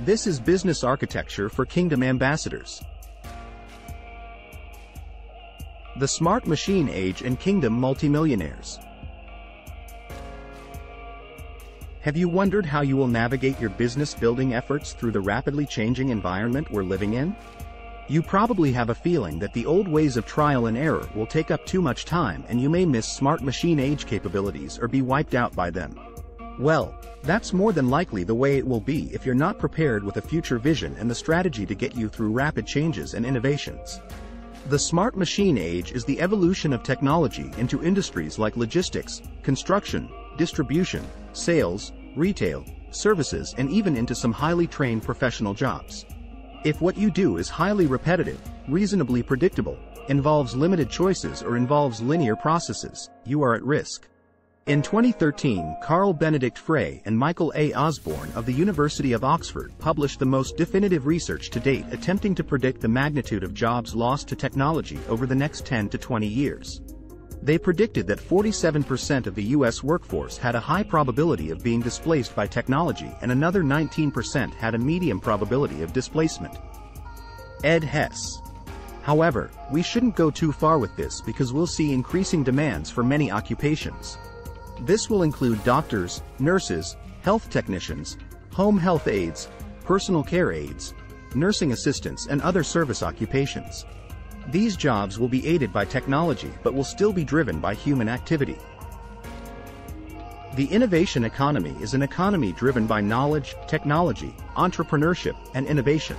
This is business architecture for Kingdom ambassadors. The Smart Machine Age and Kingdom Multimillionaires. Have you wondered how you will navigate your business building efforts through the rapidly changing environment we're living in? You probably have a feeling that the old ways of trial and error will take up too much time and you may miss Smart Machine Age capabilities or be wiped out by them. Well, that's more than likely the way it will be if you're not prepared with a future vision and the strategy to get you through rapid changes and innovations. The Smart Machine Age is the evolution of technology into industries like logistics, construction, distribution, sales, retail, services, and even into some highly trained professional jobs. If what you do is highly repetitive, reasonably predictable, involves limited choices or involves linear processes, you are at risk. In 2013, Carl Benedikt Frey and Michael A. Osborne of the University of Oxford published the most definitive research to date attempting to predict the magnitude of jobs lost to technology over the next 10 to 20 years. They predicted that 47% of the U.S. workforce had a high probability of being displaced by technology and another 19% had a medium probability of displacement. Ed Hess. However, we shouldn't go too far with this because we'll see increasing demands for many occupations. This will include doctors, nurses, health technicians, home health aides, personal care aides, nursing assistants, and other service occupations. These jobs will be aided by technology but will still be driven by human activity. The innovation economy is an economy driven by knowledge, technology, entrepreneurship, and innovation.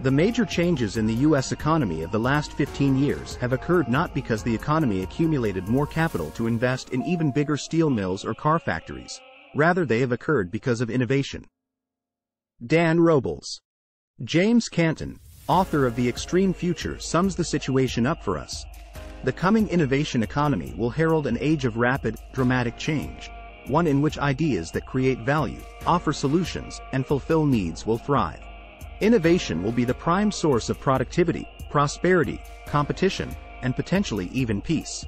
The major changes in the U.S. economy of the last 15 years have occurred not because the economy accumulated more capital to invest in even bigger steel mills or car factories. Rather, they have occurred because of innovation. Dan Robles. James Canton, author of The Extreme Future, sums the situation up for us. The coming innovation economy will herald an age of rapid, dramatic change, one in which ideas that create value, offer solutions, and fulfill needs will thrive. Innovation will be the prime source of productivity, prosperity, competition, and potentially even peace.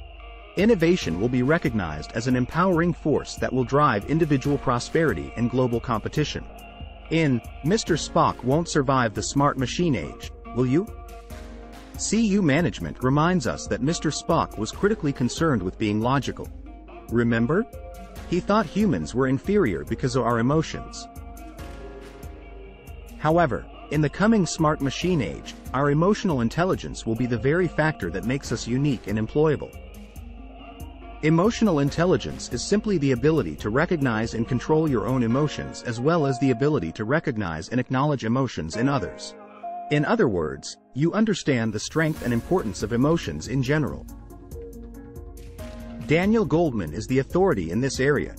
Innovation will be recognized as an empowering force that will drive individual prosperity and global competition. In Mr. Spock Won't Survive the Smart Machine Age, Will You? CU Management reminds us that Mr. Spock was critically concerned with being logical. Remember? He thought humans were inferior because of our emotions. However, in the coming Smart Machine Age, our emotional intelligence will be the very factor that makes us unique and employable. Emotional intelligence is simply the ability to recognize and control your own emotions as well as the ability to recognize and acknowledge emotions in others. In other words, you understand the strength and importance of emotions in general. Daniel Goleman is the authority in this area.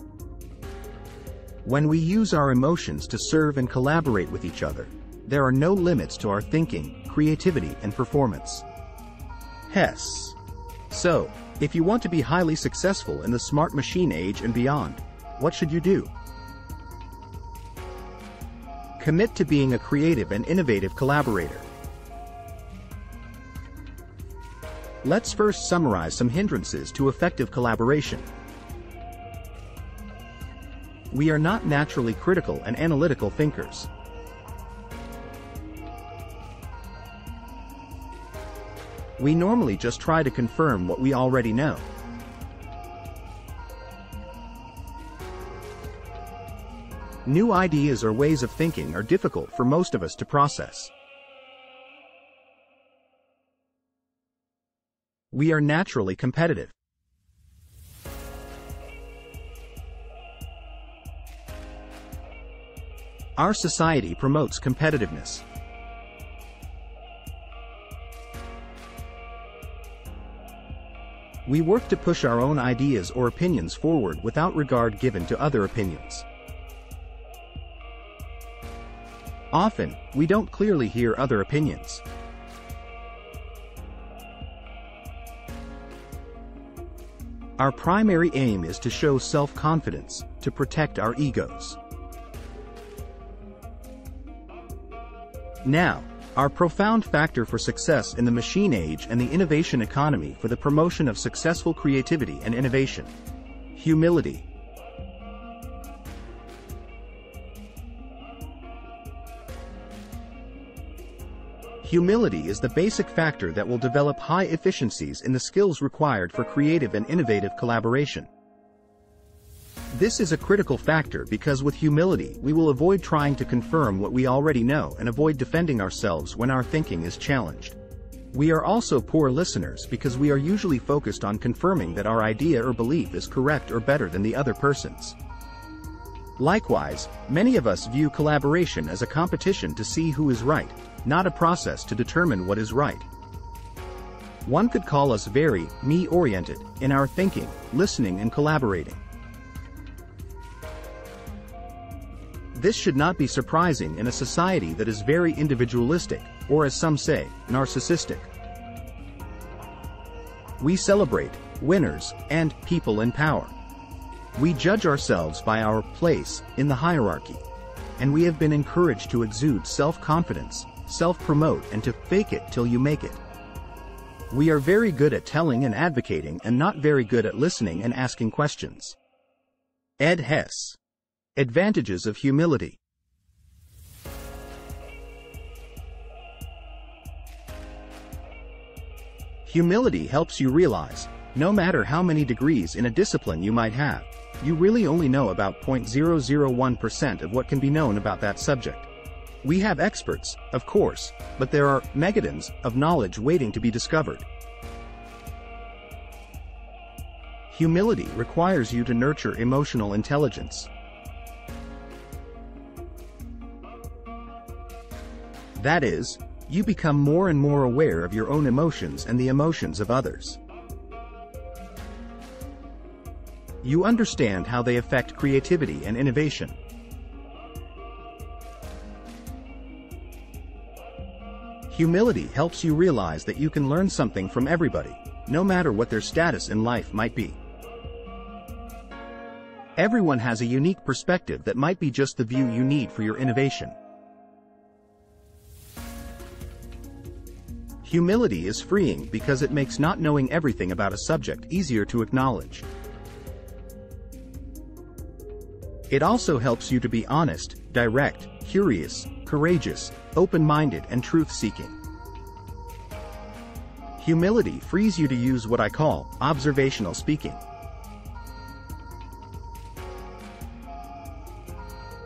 When we use our emotions to serve and collaborate with each other, there are no limits to our thinking, creativity, and performance. Hess. So, if you want to be highly successful in the Smart Machine Age and beyond, what should you do? Commit to being a creative and innovative collaborator. Let's first summarize some hindrances to effective collaboration. We are not naturally critical and analytical thinkers. We normally just try to confirm what we already know. New ideas or ways of thinking are difficult for most of us to process. We are naturally competitive. Our society promotes competitiveness. We work to push our own ideas or opinions forward without regard given to other opinions. Often, we don't clearly hear other opinions. Our primary aim is to show self-confidence, to protect our egos. Now, our profound factor for success in the machine age and the innovation economy for the promotion of successful creativity and innovation. Humility. Humility is the basic factor that will develop high efficiencies in the skills required for creative and innovative collaboration. This is a critical factor because with humility we will avoid trying to confirm what we already know and avoid defending ourselves when our thinking is challenged. We are also poor listeners because we are usually focused on confirming that our idea or belief is correct or better than the other person's. Likewise, many of us view collaboration as a competition to see who is right, not a process to determine what is right. One could call us very me-oriented in our thinking, listening and collaborating. This should not be surprising in a society that is very individualistic, or as some say, narcissistic. We celebrate winners and people in power. We judge ourselves by our place in the hierarchy, and we have been encouraged to exude self-confidence, self-promote and to fake it till you make it. We are very good at telling and advocating and not very good at listening and asking questions. Ed Hess. Advantages of humility. Humility helps you realize, no matter how many degrees in a discipline you might have, you really only know about 0.001% of what can be known about that subject. We have experts, of course, but there are megatons of knowledge waiting to be discovered. Humility requires you to nurture emotional intelligence. That is, you become more and more aware of your own emotions and the emotions of others. You understand how they affect creativity and innovation. Humility helps you realize that you can learn something from everybody, no matter what their status in life might be. Everyone has a unique perspective that might be just the view you need for your innovation. Humility is freeing because it makes not knowing everything about a subject easier to acknowledge. It also helps you to be honest, direct, curious, courageous, open-minded and truth-seeking. Humility frees you to use what I call observational speaking.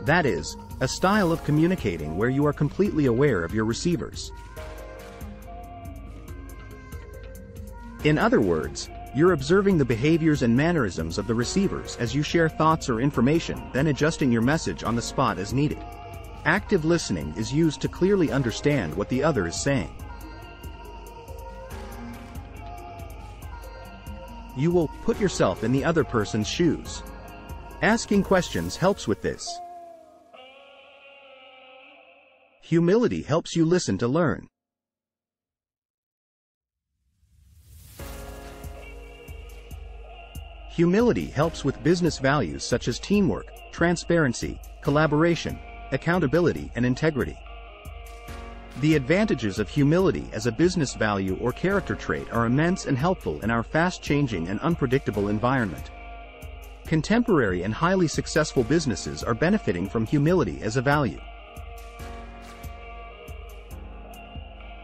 That is, a style of communicating where you are completely aware of your receivers. In other words, you're observing the behaviors and mannerisms of the receivers as you share thoughts or information, then adjusting your message on the spot as needed. Active listening is used to clearly understand what the other is saying. You will put yourself in the other person's shoes. Asking questions helps with this. Humility helps you listen to learn. Humility helps with business values such as teamwork, transparency, collaboration, accountability, and integrity. The advantages of humility as a business value or character trait are immense and helpful in our fast-changing and unpredictable environment. Contemporary and highly successful businesses are benefiting from humility as a value.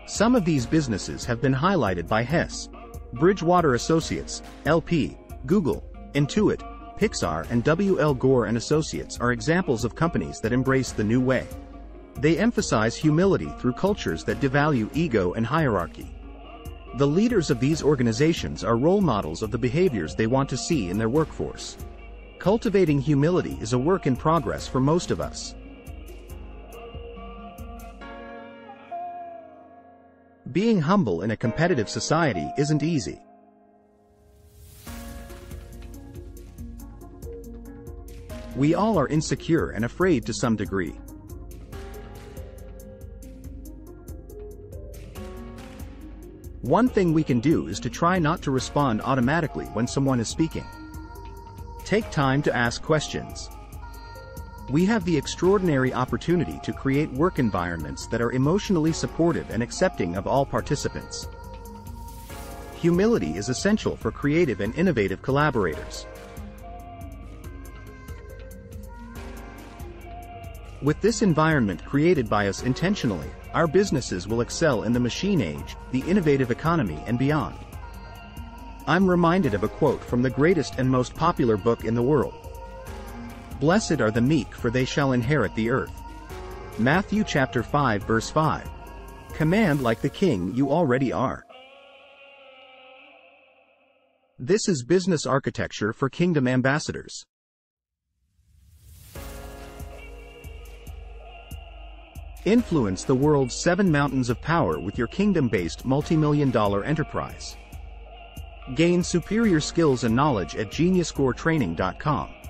Some of these businesses have been highlighted by Hess, Bridgewater Associates, L.P., Google, Intuit, Pixar and W.L. Gore and Associates are examples of companies that embrace the new way. They emphasize humility through cultures that devalue ego and hierarchy. The leaders of these organizations are role models of the behaviors they want to see in their workforce. Cultivating humility is a work in progress for most of us. Being humble in a competitive society isn't easy. We all are insecure and afraid to some degree. One thing we can do is to try not to respond automatically when someone is speaking. Take time to ask questions. We have the extraordinary opportunity to create work environments that are emotionally supportive and accepting of all participants. Humility is essential for creative and innovative collaborators. With this environment created by us intentionally, our businesses will excel in the machine age, the innovative economy and beyond. I'm reminded of a quote from the greatest and most popular book in the world. Blessed are the meek, for they shall inherit the earth. Matthew chapter 5 verse 5. Command like the king you already are. This is business architecture for Kingdom ambassadors. Influence the world's seven mountains of power with your Kingdom-based multimillion-dollar enterprise. Gain superior skills and knowledge at GeniusCoreTraining.com.